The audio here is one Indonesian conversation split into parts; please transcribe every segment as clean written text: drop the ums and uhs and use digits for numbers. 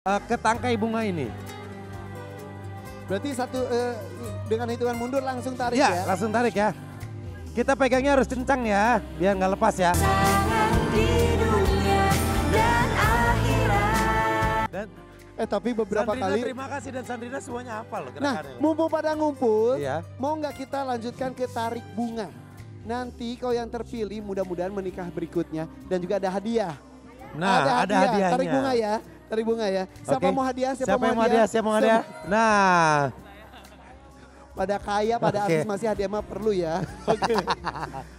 ke tangkai bunga ini. Berarti satu dengan hitungan mundur langsung tarik ya? Iya, langsung tarik ya. Kita pegangnya harus kencang ya, biar nggak lepas ya. Dan tapi beberapa Sandrina, kali. Terima kasih dan Sandrina semuanya hafal loh. Nah, mumpung pada ngumpul, iya. Mau nggak kita lanjutkan ke tarik bunga? Nanti kau yang terpilih mudah-mudahan menikah berikutnya dan juga ada hadiah. Nah, ada hadiahnya. Tarik bunga ya. Tarik bunga ya. Siapa okay. Mau hadiah? Siapa yang mau hadiah? Siapa mau hadiah? Nah. Pada kaya, pada okay. Artis masih hadiah mah perlu ya. Oke.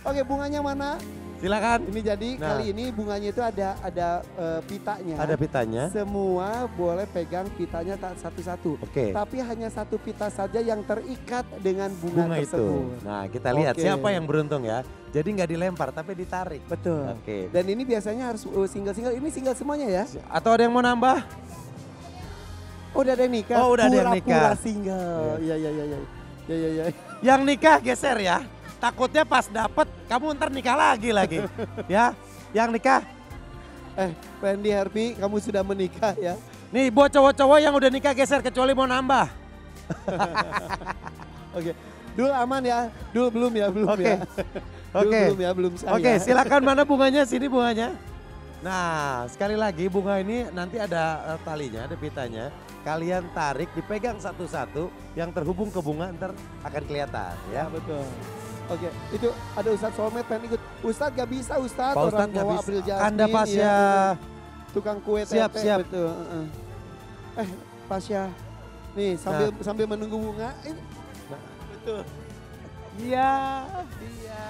Oke, bunganya mana? Silakan. Ini jadi kali ini bunganya itu ada pitanya. Ada pitanya. Semua boleh pegang pitanya satu-satu. Oke. Tapi hanya satu pita saja yang terikat dengan bunga tersebut. Itu. Nah, kita lihat siapa yang beruntung ya. Jadi nggak dilempar tapi ditarik. Betul. Oke. Dan ini biasanya harus single-single. Ini single semuanya ya? Atau ada yang mau nambah? Oh, udah ada yang nikah. Oh, udah ada yang nikah. Pura-pura single. Iya, iya, iya. Ya, ya, ya. Yang nikah geser ya. Takutnya pas dapet kamu ntar nikah lagi. Ya, yang nikah. Wendy Herbie, kamu sudah menikah ya. Nih buat cowok-cowok yang udah nikah geser kecuali mau nambah. Oke, Dul aman ya, Dul belum ya, belum ya. Oke, belum ya, belum saya. Oke, silakan mana bunganya, sini bunganya. Nah, sekali lagi bunga ini nanti ada talinya, ada pitanya. Kalian tarik, dipegang satu-satu, yang terhubung ke bunga ntar akan kelihatan ya. Betul. Oke, itu ada Ustadz Somad pengen ikut. Ustadz gak bisa, Ustadz. Pak Ustadz gak bisa. Anda Pasya. Ya, tukang kue tete. Siap, siap. Betul. Pasya. Nih sambil menunggu bunga. Betul. Iya. Iya.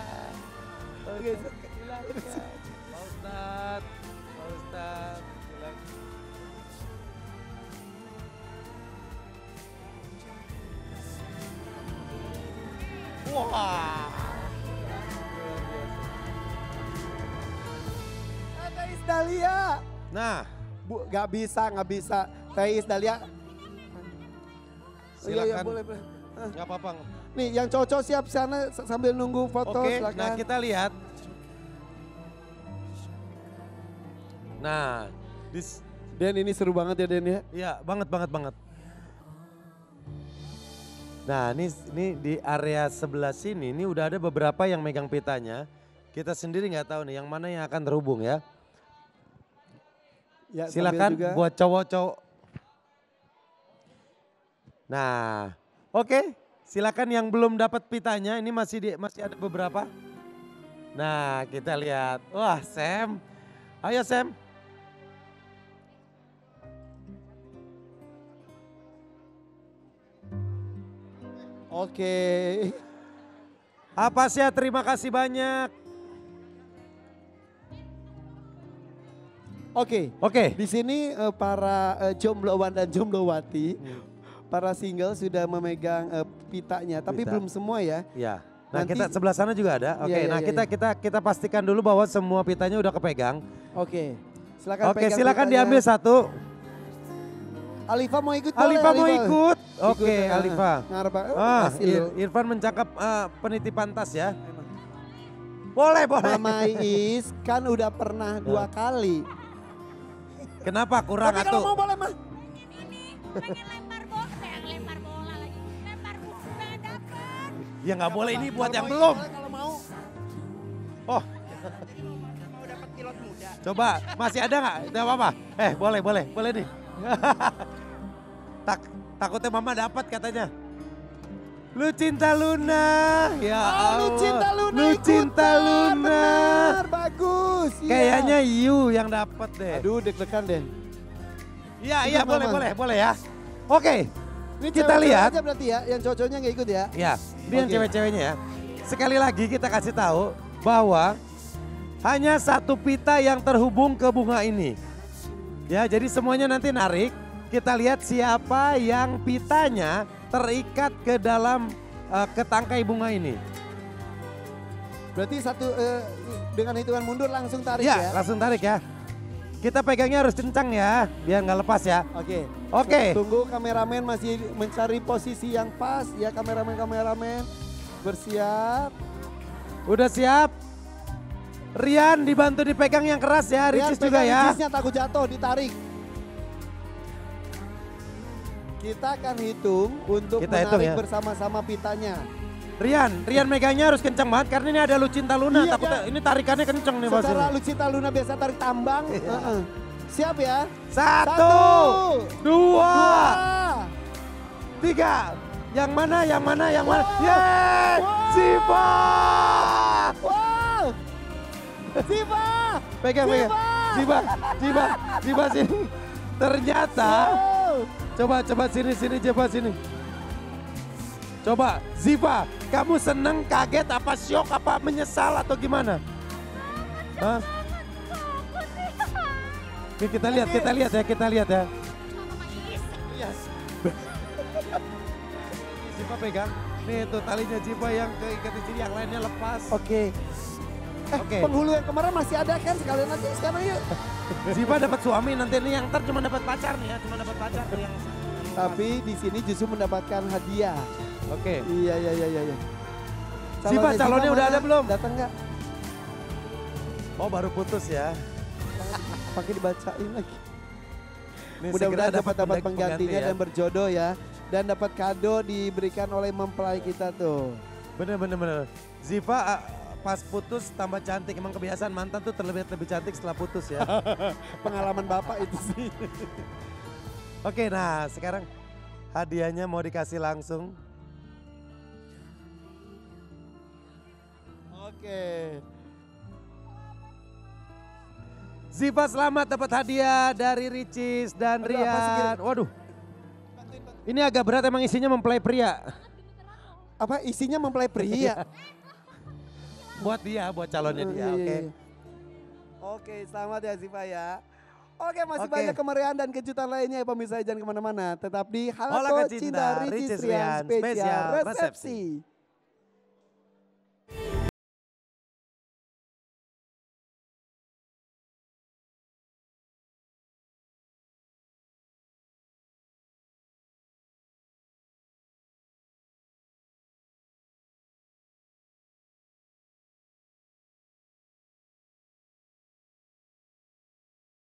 Oke, silakan. Pak Ustadz. Pak Ustadz. Wah. Teis Dalia. Nah, Bu nggak bisa. Teis Dalia. Silakan. Ya, boleh, boleh. Nggak apa-apa. Nih, yang cocok siap sana sambil nunggu foto. Oke, silakan. Nah kita lihat. Nah, Den ini seru banget ya Den ya. Iya, banget. Nah ini di area sebelah sini, ini udah ada beberapa yang megang pitanya. Kita sendiri nggak tahu nih yang mana yang akan terhubung ya. Ya silakan buat cowok-cowok. Nah oke, silakan yang belum dapat pitanya, ini masih ada beberapa. Nah kita lihat, wah Sam, ayo Sam. Oke. Apa sih? Terima kasih banyak. Oke. Oke. Di sini para jombloan dan jomblowati, para single sudah memegang pitanya, tapi belum semua ya. Iya. Nah, nanti, kita sebelah sana juga ada. Oke. Iya, nah, iya, kita pastikan dulu bahwa semua pitanya udah kepegang. Oke. Silakan pegang. Oke, silakan pitanya. Diambil satu. Alifa mau ikut. Alifa mau ikut. Oke, Alifa. Irfan mencakap penitipan tas ya. Boleh. Mama Is kan udah pernah 2 kali. Kenapa kurang atuh? Tapi kalau mau boleh mah. Pengen lempar bola, pengen lempar bola lagi. Lempar bola dapat. Ya nggak boleh ini buat yang belum. Kalau mau. Oh. Mau dapat pilot muda. Coba masih ada nggak? Tidak apa-apa. Boleh nih. Takutnya mama dapat katanya. Lucinta Luna. Ya Allah. Lucinta Luna. Benar, bagus. Kayaknya you yang dapat deh. Aduh deg-degan deh. Iya boleh ya. Oke. Ini kita lihat aja berarti ya, yang cowok-cowoknya nggak ikut ya. Iya, ini yang cewek-ceweknya ya. Sekali lagi kita kasih tahu bahwa hanya satu pita yang terhubung ke bunga ini. Ya, jadi semuanya nanti narik, kita lihat siapa yang pitanya terikat ke dalam ke tangkai bunga ini. Berarti satu dengan hitungan mundur langsung tarik ya? Iya, langsung tarik ya. Kita pegangnya harus kencang ya, biar nggak lepas ya. Oke. Tunggu kameramen masih mencari posisi yang pas ya, kameramen bersiap. Udah siap? Rian dibantu dipegang yang keras ya, Ricis juga ya. Ricisnya takut jatuh, ditarik. Kita akan hitung untuk menarik bersama-sama pitanya. Rian meganya harus kenceng banget karena ini ada Lucinta Luna. Iya, takutnya ini tarikannya kenceng nih Mas. Secara Lucinta Luna biasa tarik tambang. Siap ya? Satu, dua, tiga. Yang mana? Wow. Yeay! Ziva! Wow! Ziva! Pegang. Ziva sini. Ternyata. Wow. Coba sini. Coba, Ziva, kamu seneng, kaget, apa syok, apa menyesal atau gimana? Hah? Oke, kita lihat ya. Yes. Ziva pegang. Nih itu talinya Ziva yang keikat di sini, yang lainnya lepas. Oke. Penghulu yang kemarin masih ada kan, sekalian nanti sekarang yuk. Ziva dapat suami, nanti ini yang ntar cuma dapat pacar nih ya, yang... Tapi di sini justru mendapatkan hadiah. Oke. Iya. Ziva, calonnya udah ada belum? Datang nggak? Oh baru putus ya. Pakai dibacain lagi. Mudah-mudahan dapat penggantinya ya. Dan berjodoh ya. Dan dapat kado diberikan oleh mempelai kita tuh. Bener. Ziva pas putus tambah cantik. Emang kebiasaan mantan tuh terlebih cantik setelah putus ya. Pengalaman bapak itu sih. Oke, nah sekarang hadiahnya mau dikasih langsung. Oke. Ziva selamat dapat hadiah dari Ricis dan Rian. Waduh, ini agak berat emang isinya mempelai pria. Apa isinya mempelai pria? buat calonnya dia, oke. Oke, selamat ya Ziva ya. Oke, masih banyak kemeriahan dan kejutan lainnya ya pemirsa, jangan kemana-mana. Tetap di Halaqah Cinta Ricis Rian Spesial Resepsi.